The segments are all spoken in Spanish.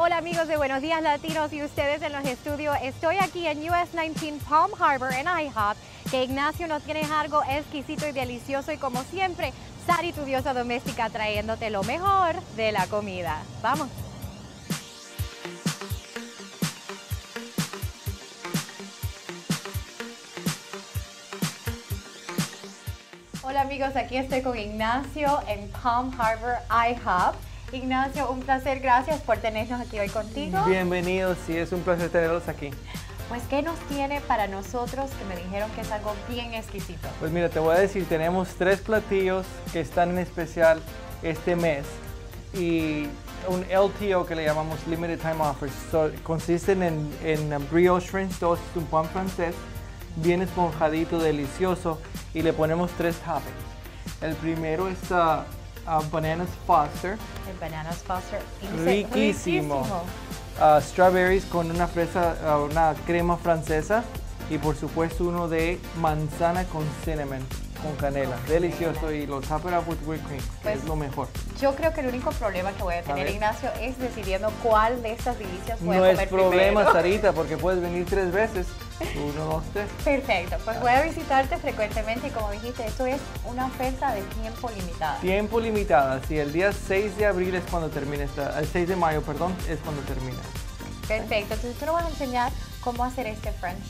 Hola amigos de Buenos Días Latinos y ustedes en los estudios. Estoy aquí en US 19 Palm Harbor en IHOP, que Ignacio nos tiene algo exquisito y delicioso y como siempre, Sari, tu diosa doméstica, trayéndote lo mejor de la comida. ¡Vamos! Hola amigos, aquí estoy con Ignacio en Palm Harbor IHOP. Ignacio, un placer, gracias por tenernos aquí hoy contigo. Bienvenidos, sí, es un placer tenerlos aquí. Pues, ¿qué nos tiene para nosotros que me dijeron que es algo bien exquisito? Pues mira, te voy a decir, tenemos tres platillos que están en especial este mes y un LTO que le llamamos Limited Time Offers. So, consisten en brioche French toast, un pan francés, bien esponjadito, delicioso, y le ponemos tres toppings. El primero es Bananas Foster. El Bananas Foster. Riquísimo. Strawberries con una fresa, una crema francesa y por supuesto uno de manzana con cinnamon, con canela. Delicioso. Y los top it up with whipped cream, pues, que es lo mejor. Yo creo que el único problema que voy a tener, Ignacio, es decidiendo cuál de estas delicias voy a comer primero. No es problema, Sarita, porque puedes venir tres veces. Uno, dos, tres. Perfecto, pues voy a visitarte frecuentemente y como dijiste, esto es una oferta de tiempo limitada. Tiempo limitada, sí, el día 6 de abril es cuando termina, el 6 de mayo, perdón, es cuando termina. Perfecto, entonces tú nos vas a enseñar cómo hacer este French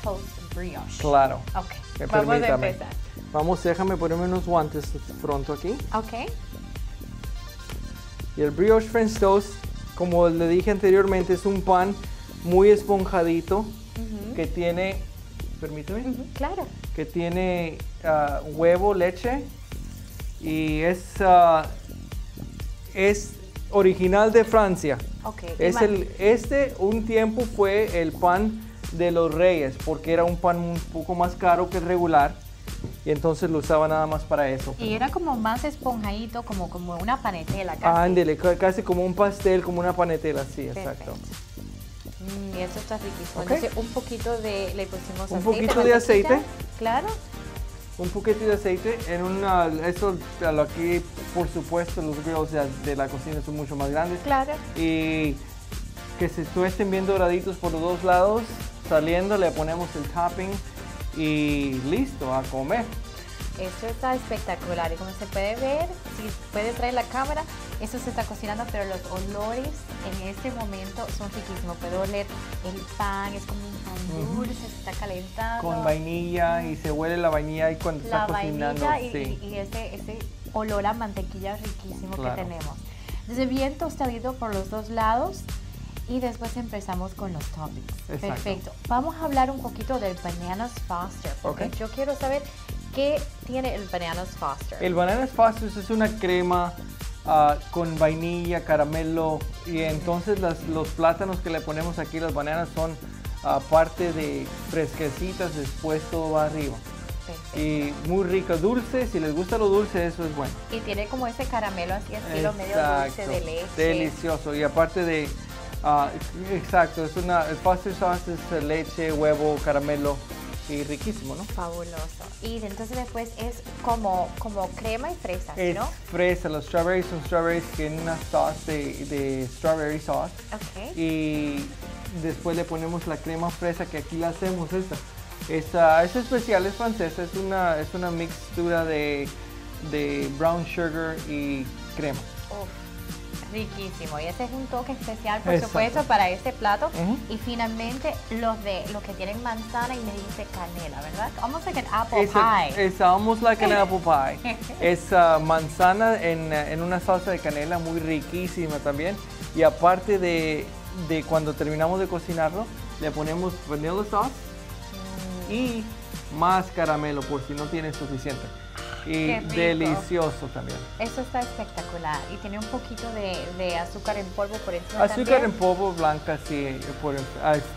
toast brioche. Claro. Ok, vamos a empezar. Vamos, déjame ponerme unos guantes pronto aquí. Ok. Y el brioche French toast, como le dije anteriormente, es un pan muy esponjadito. Que tiene, permíteme, claro, que tiene huevo, leche y es original de Francia. Okay. Es un tiempo fue el pan de los reyes porque era un pan un poco más caro que el regular y entonces lo usaba nada más para eso. Y era como más esponjadito, como una panetela casi. Ándele, casi como un pastel, como una panetela, sí. Perfecto. Exacto. Y esto está riquísimo. Okay. Entonces, le pusimos aceite. Un poquito de aceite. Claro. Un poquito de aceite. Eso aquí, por supuesto, los grills de la cocina son mucho más grandes. Claro. Y que se estén bien doraditos por los dos lados. Saliendo, le ponemos el topping y listo, a comer. Esto está espectacular. Y como se puede ver, si puede traer la cámara, esto se está cocinando, pero los olores en este momento son riquísimos. Puedo oler el pan, es como un pan dulce, se está calentando. Con vainilla y se huele la vainilla y cuando la está cocinando. Y ese olor a mantequilla riquísimo, claro, que tenemos. Entonces bien tostadito por los dos lados. Y después empezamos con los toppings. Exacto. Perfecto. Vamos a hablar un poquito del Bananas Foster. Okay. Yo quiero saber qué tiene el Bananas Foster. El Bananas Foster es una crema con vainilla, caramelo y entonces los plátanos que le ponemos aquí, las bananas, son parte de fresquecitas, después todo va arriba. Perfecto. Y muy rico, dulce, si les gusta lo dulce, eso es bueno. Y tiene como ese caramelo así, estilo medio dulce de leche. Delicioso. Y aparte de... exacto, el foster sauce es leche, huevo, caramelo y riquísimo, ¿no? Fabuloso. Y entonces después es como crema y fresa, ¿no? Fresa, los strawberries son strawberries que tienen una sauce de strawberry sauce. Ok. Y después le ponemos la crema fresa que aquí la hacemos esta. Es especial, es francesa, es una mixtura de brown sugar y crema. Riquísimo, y ese es un toque especial, por supuesto, para este plato. Y finalmente los que tienen manzana y me dice canela, ¿verdad? Almost like an apple pie. Es almost like an apple pie. Es manzana en una salsa de canela muy riquísima también. Y aparte de cuando terminamos de cocinarlo, le ponemos vanilla sauce y más caramelo por si no tiene suficiente. Y delicioso también. Eso está espectacular. Y tiene un poquito de azúcar en polvo por encima. Azúcar en polvo blanca, sí,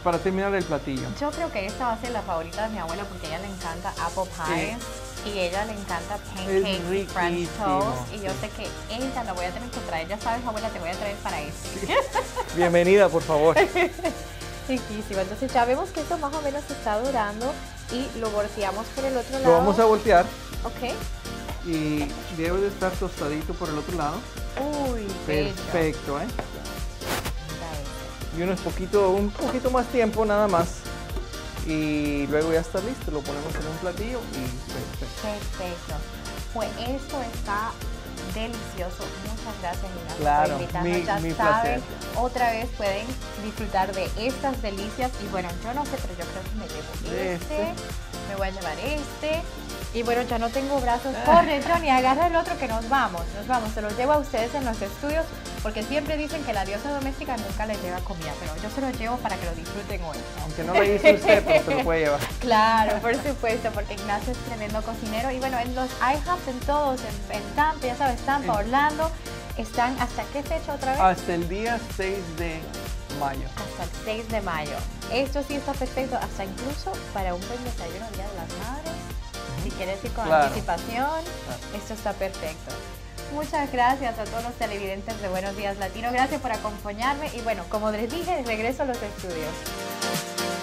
para terminar el platillo. Yo creo que esta va a ser la favorita de mi abuela porque a ella le encanta apple pie. Y ella le encanta pancakes, French toast. Y yo sé que ella la voy a tener que traer. Ya sabes, abuela, te voy a traer para eso. Sí. Bienvenida, por favor. Riquísimo. Entonces ya vemos que esto más o menos está durando y lo volteamos por el otro lado. Lo vamos a voltear. Ok. Y debe de estar tostadito por el otro lado. Uy, perfecto, ¿eh? y un poquito más tiempo nada más. Y luego ya está listo, lo ponemos en un platillo y perfecto. Perfecto. Pues esto está delicioso. Muchas gracias, Ignacio, claro, por invitarnos. Mi placer. Otra vez pueden disfrutar de estas delicias. Y bueno, yo no sé, pero yo creo que me llevo me voy a llevar este. Y bueno, ya no tengo brazos. Corre, Johnny, agarra el otro que nos vamos. Nos vamos, se los llevo a ustedes en los estudios, porque siempre dicen que la diosa doméstica nunca les lleva comida, pero yo se los llevo para que lo disfruten hoy. Aunque no lo hizo usted, pero se lo puede llevar. Claro, por supuesto, porque Ignacio es tremendo cocinero. Y bueno, en los IHOPs, en todos, en Tampa, ya sabes, Tampa, Orlando, están, ¿hasta qué fecha otra vez? Hasta el día 6 de mayo. Hasta el 6 de mayo. Esto sí está perfecto, hasta incluso para un buen desayuno Día de las Madres. Si quieres ir con anticipación, esto está perfecto. Muchas gracias a todos los televidentes de Buenos Días Latino. Gracias por acompañarme y bueno, como les dije, regreso a los estudios.